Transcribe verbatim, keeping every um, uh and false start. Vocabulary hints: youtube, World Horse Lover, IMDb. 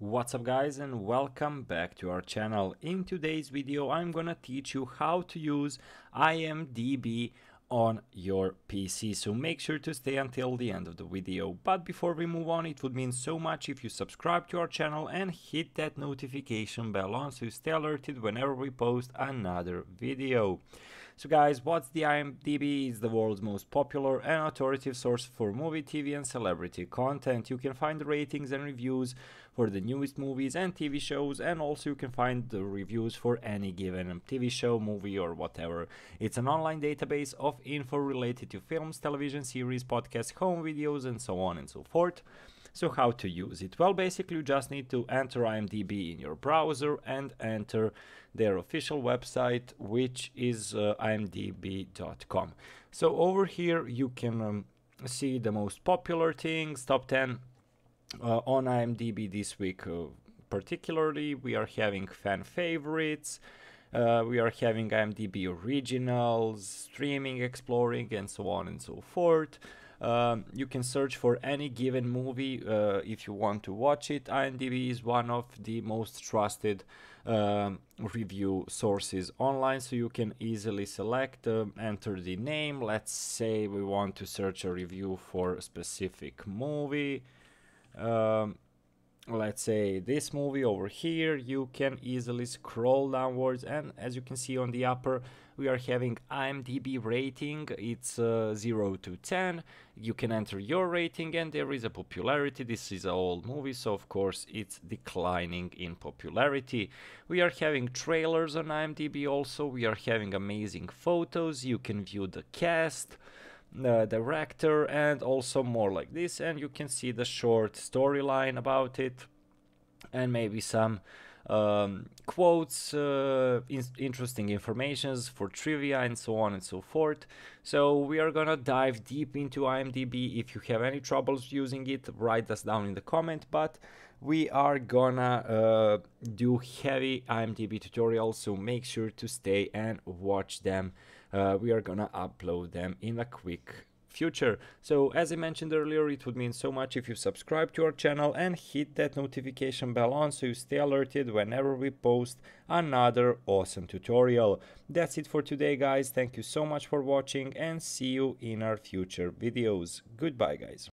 What's up guys, and welcome back to our channel. In today's video I'm gonna teach you how to use IMDb on your P C, so make sure to stay until the end of the video. But before we move on, it would mean so much if you subscribe to our channel and hit that notification bell on so you stay alerted whenever we post another video. So guys, what's the IMDb? It's the world's most popular and authoritative source for movie, T V and celebrity content. You can find the ratings and reviews for the newest movies and T V shows, and also you can find the reviews for any given T V show, movie or whatever. It's an online database of info related to films, television series, podcasts, home videos and so on and so forth. So how to use it? Well, basically you just need to enter IMDb in your browser and enter their official website, which is uh, I M D B dot com. So over here you can um, see the most popular things, top ten uh, on IMDb this week. Uh, particularly we are having fan favorites, uh, we are having IMDb originals, streaming, exploring and so on and so forth. Um, you can search for any given movie uh, if you want to watch it. IMDb is one of the most trusted um, review sources online, so you can easily select, uh, enter the name. Let's say we want to search a review for a specific movie. Um, let's say this movie over here. You can easily scroll downwards, and as you can see on the upper we are having IMDb rating. It's uh, zero to ten. You can enter your rating and there is a popularity. This is an old movie, so of course it's declining in popularity. We are having trailers on IMDb also. We are having amazing photos. You can view the cast, the director and also more like this, and you can see the short storyline about it and maybe some um, quotes, uh, in interesting informations for trivia and so on and so forth. So we are gonna dive deep into IMDb. If you have any troubles using it, write us down in the comment, but we are gonna uh, do heavy IMDb tutorials, so make sure to stay and watch them. Uh, we are gonna upload them in a quick future. So as I mentioned earlier, it would mean so much if you subscribe to our channel and hit that notification bell on so you stay alerted whenever we post another awesome tutorial. That's it for today guys. Thank you so much for watching and see you in our future videos. Goodbye guys.